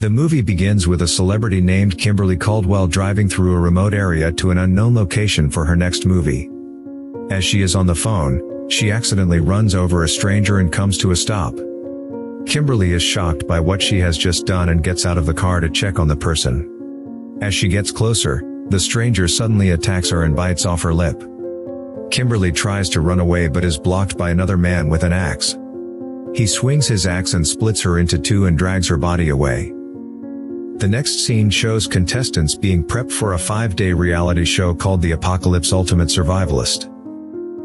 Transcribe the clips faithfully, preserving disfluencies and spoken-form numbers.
The movie begins with a celebrity named Kimberly Caldwell driving through a remote area to an unknown location for her next movie. As she is on the phone, she accidentally runs over a stranger and comes to a stop. Kimberly is shocked by what she has just done and gets out of the car to check on the person. As she gets closer, the stranger suddenly attacks her and bites off her lip. Kimberly tries to run away but is blocked by another man with an axe. He swings his axe and splits her into two and drags her body away. The next scene shows contestants being prepped for a five-day reality show called The Apocalypse Ultimate Survivalist.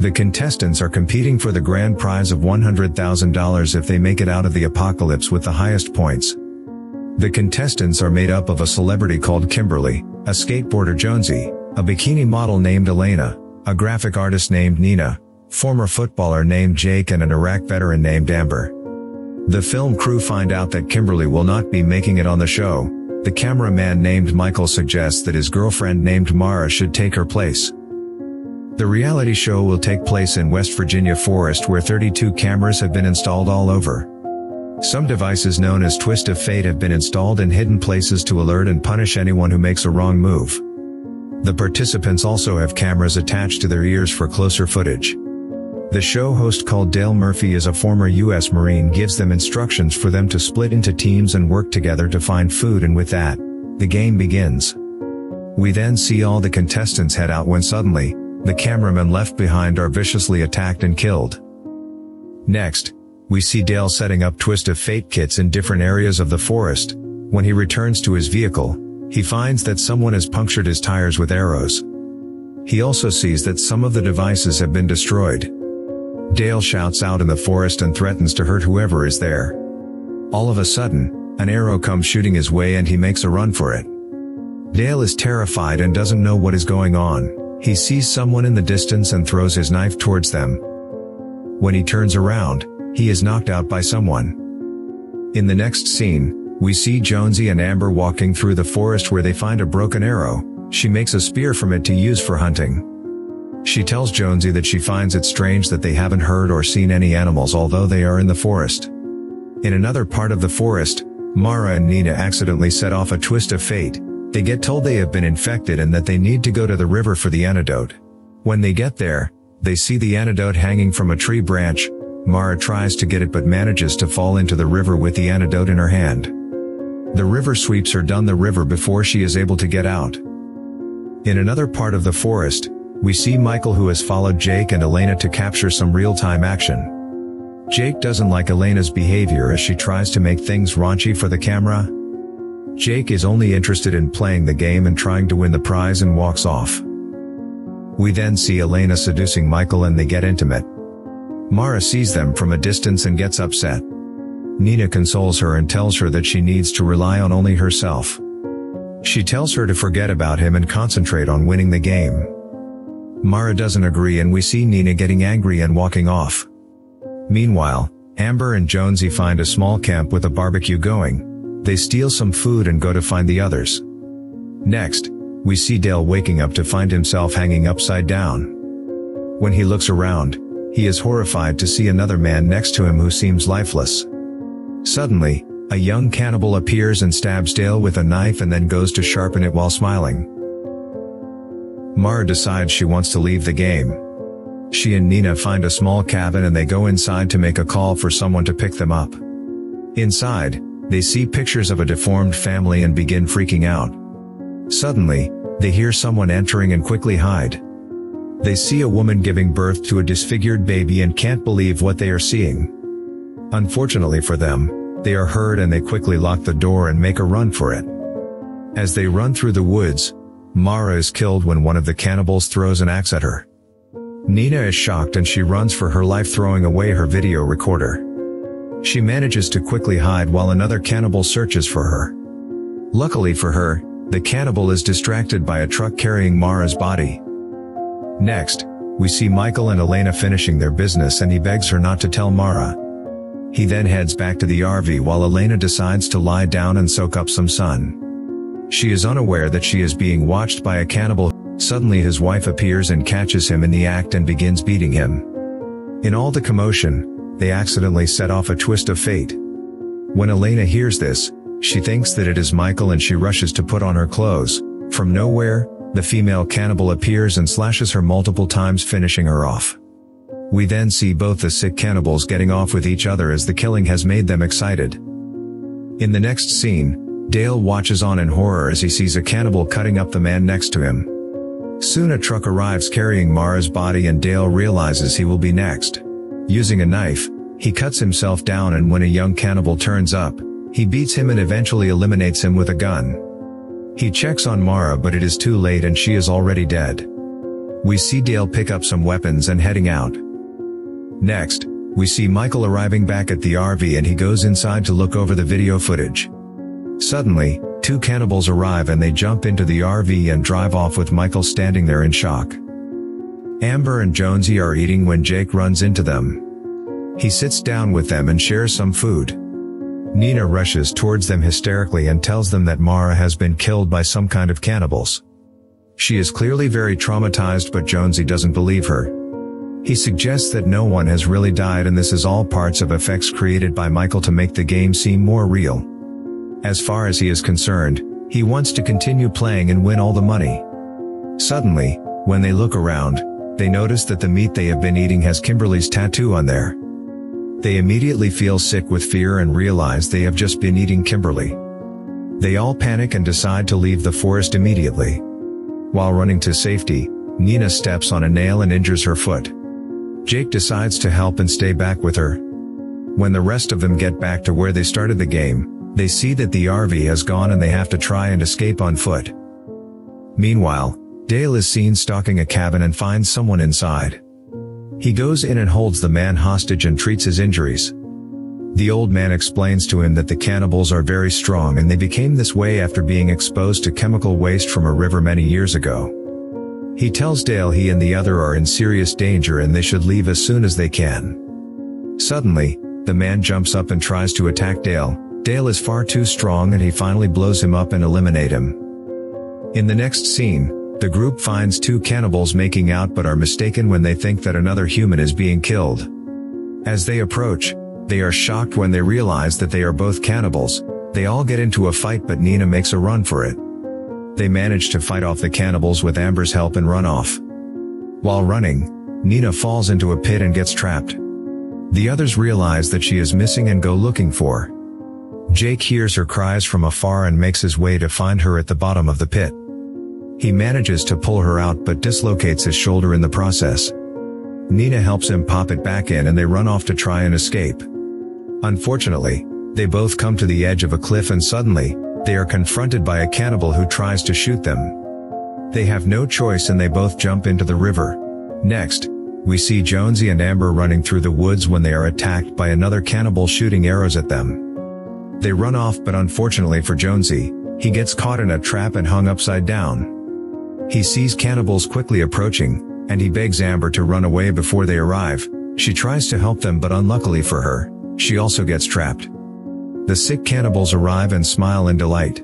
The contestants are competing for the grand prize of one hundred thousand dollars if they make it out of the apocalypse with the highest points. The contestants are made up of a celebrity called Kimberly, a skateboarder Jonesy, a bikini model named Elena, a graphic artist named Nina, former footballer named Jake, and an Iraq veteran named Amber. The film crew find out that Kimberly will not be making it on the show. The cameraman named Michael suggests that his girlfriend named Mara should take her place. The reality show will take place in West Virginia Forest, where thirty-two cameras have been installed all over. Some devices known as Twist of Fate have been installed in hidden places to alert and punish anyone who makes a wrong move. The participants also have cameras attached to their ears for closer footage. The show host, called Dale Murphy, is a former U S Marine, gives them instructions for them to split into teams and work together to find food, and with that, the game begins. We then see all the contestants head out when suddenly, the cameramen left behind are viciously attacked and killed. Next, we see Dale setting up Twist of Fate kits in different areas of the forest. When he returns to his vehicle, he finds that someone has punctured his tires with arrows. He also sees that some of the devices have been destroyed. Dale shouts out in the forest and threatens to hurt whoever is there. All of a sudden, an arrow comes shooting his way and he makes a run for it. Dale is terrified and doesn't know what is going on. He sees someone in the distance and throws his knife towards them. When he turns around, he is knocked out by someone. In the next scene, we see Jonesy and Amber walking through the forest where they find a broken arrow. She makes a spear from it to use for hunting. She tells Jonesy that she finds it strange that they haven't heard or seen any animals although they are in the forest. In another part of the forest, Mara and Nina accidentally set off a twist of fate. They get told they have been infected and that they need to go to the river for the antidote. When they get there, they see the antidote hanging from a tree branch. Mara tries to get it but manages to fall into the river with the antidote in her hand. The river sweeps her down the river before she is able to get out. In another part of the forest, we see Michael, who has followed Jake and Elena to capture some real-time action. Jake doesn't like Elena's behavior as she tries to make things raunchy for the camera. Jake is only interested in playing the game and trying to win the prize and walks off. We then see Elena seducing Michael and they get intimate. Mara sees them from a distance and gets upset. Nina consoles her and tells her that she needs to rely on only herself. She tells her to forget about him and concentrate on winning the game. Mara doesn't agree and we see Nina getting angry and walking off. Meanwhile, Amber and Jonesy find a small camp with a barbecue going. They steal some food and go to find the others. Next, we see Dale waking up to find himself hanging upside down. When he looks around, he is horrified to see another man next to him who seems lifeless. Suddenly, a young cannibal appears and stabs Dale with a knife and then goes to sharpen it while smiling. Mara decides she wants to leave the game. She and Nina find a small cabin and they go inside to make a call for someone to pick them up. Inside, they see pictures of a deformed family and begin freaking out. Suddenly, they hear someone entering and quickly hide. They see a woman giving birth to a disfigured baby and can't believe what they are seeing. Unfortunately for them, they are heard and they quickly lock the door and make a run for it. As they run through the woods, Mara is killed when one of the cannibals throws an axe at her. Nina is shocked and she runs for her life, throwing away her video recorder. She manages to quickly hide while another cannibal searches for her. Luckily for her, the cannibal is distracted by a truck carrying Mara's body. Next, we see Michael and Elena finishing their business and he begs her not to tell Mara. He then heads back to the R V while Elena decides to lie down and soak up some sun. She is unaware that she is being watched by a cannibal. Suddenly his wife appears and catches him in the act and begins beating him. In all the commotion, they accidentally set off a twist of fate. When Elena hears this, She thinks that it is Michael and she rushes to put on her clothes. From nowhere, the female cannibal appears and slashes her multiple times, finishing her off. We then see both the sick cannibals getting off with each other as the killing has made them excited. In the next scene, Dale watches on in horror as he sees a cannibal cutting up the man next to him. Soon a truck arrives carrying Mara's body and Dale realizes he will be next. Using a knife, he cuts himself down, and when a young cannibal turns up, he beats him and eventually eliminates him with a gun. He checks on Mara, but it is too late and she is already dead. We see Dale pick up some weapons and heading out. Next, we see Michael arriving back at the R V and he goes inside to look over the video footage. Suddenly, two cannibals arrive and they jump into the R V and drive off, with Michael standing there in shock. Amber and Jonesy are eating when Jake runs into them. He sits down with them and shares some food. Nina rushes towards them hysterically and tells them that Mara has been killed by some kind of cannibals. She is clearly very traumatized, but Jonesy doesn't believe her. He suggests that no one has really died and this is all parts of effects created by Michael to make the game seem more real. As far as he is concerned, he wants to continue playing and win all the money. Suddenly, when they look around, they notice that the meat they have been eating has Kimberly's tattoo on there. They immediately feel sick with fear and realize they have just been eating Kimberly. They all panic and decide to leave the forest immediately. While running to safety, Nina steps on a nail and injures her foot. Jake decides to help and stay back with her. When the rest of them get back to where they started the game, they see that the R V has gone and they have to try and escape on foot. Meanwhile, Dale is seen stalking a cabin and finds someone inside. He goes in and holds the man hostage and treats his injuries. The old man explains to him that the cannibals are very strong and they became this way after being exposed to chemical waste from a river many years ago. He tells Dale he and the other are in serious danger and they should leave as soon as they can. Suddenly, the man jumps up and tries to attack Dale. Dale is far too strong and he finally blows him up and eliminates him. In the next scene, the group finds two cannibals making out but are mistaken when they think that another human is being killed. As they approach, they are shocked when they realize that they are both cannibals. They all get into a fight but Nina makes a run for it. They manage to fight off the cannibals with Amber's help and run off. While running, Nina falls into a pit and gets trapped. The others realize that she is missing and go looking for. Jake hears her cries from afar and makes his way to find her at the bottom of the pit. He manages to pull her out but dislocates his shoulder in the process. Nina helps him pop it back in and they run off to try and escape. Unfortunately, they both come to the edge of a cliff and suddenly, they are confronted by a cannibal who tries to shoot them. They have no choice and they both jump into the river. Next, we see Jonesy and Amber running through the woods when they are attacked by another cannibal shooting arrows at them. They run off but unfortunately for Jonesy, he gets caught in a trap and hung upside down. He sees cannibals quickly approaching, and he begs Amber to run away before they arrive. She tries to help them but unluckily for her, she also gets trapped. The sick cannibals arrive and smile in delight.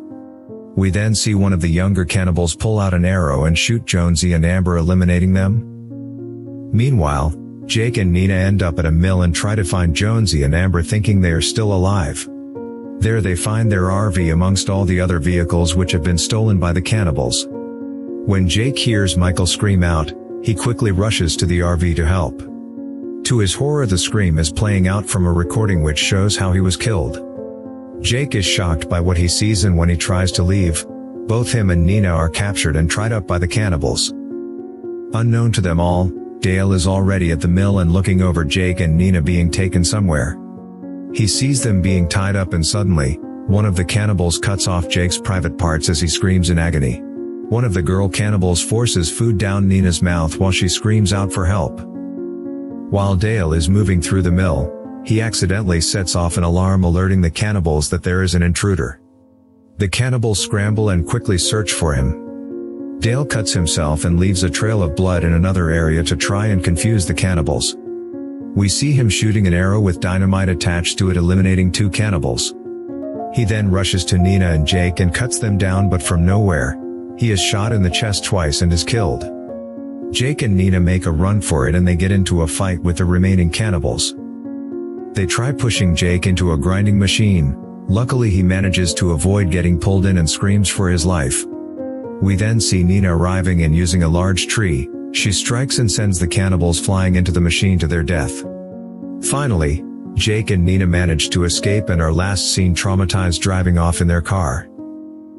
We then see one of the younger cannibals pull out an arrow and shoot Jonesy and Amber, eliminating them. Meanwhile, Jake and Nina end up at a mill and try to find Jonesy and Amber thinking they are still alive. There they find their R V amongst all the other vehicles which have been stolen by the cannibals. When Jake hears Michael scream out, he quickly rushes to the R V to help. To his horror, the scream is playing out from a recording which shows how he was killed. Jake is shocked by what he sees and when he tries to leave, both him and Nina are captured and tried up by the cannibals. Unknown to them all, Dale is already at the mill and looking over Jake and Nina being taken somewhere. He sees them being tied up and suddenly, one of the cannibals cuts off Jake's private parts as he screams in agony. One of the girl cannibals forces food down Nina's mouth while she screams out for help. While Dale is moving through the mill, he accidentally sets off an alarm alerting the cannibals that there is an intruder. The cannibals scramble and quickly search for him. Dale cuts himself and leaves a trail of blood in another area to try and confuse the cannibals. We see him shooting an arrow with dynamite attached to it, eliminating two cannibals. He then rushes to Nina and Jake and cuts them down, but from nowhere, he is shot in the chest twice and is killed. Jake and Nina make a run for it and they get into a fight with the remaining cannibals. They try pushing Jake into a grinding machine, Luckily he manages to avoid getting pulled in and screams for his life. We then see Nina arriving and using a large tree, she strikes and sends the cannibals flying into the machine to their death. Finally, Jake and Nina manage to escape and are last seen traumatized driving off in their car.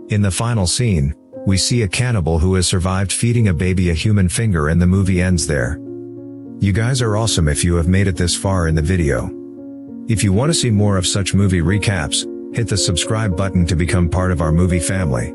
In the final scene, we see a cannibal who has survived feeding a baby a human finger and the movie ends there. You guys are awesome if you have made it this far in the video. If you want to see more of such movie recaps, hit the subscribe button to become part of our movie family.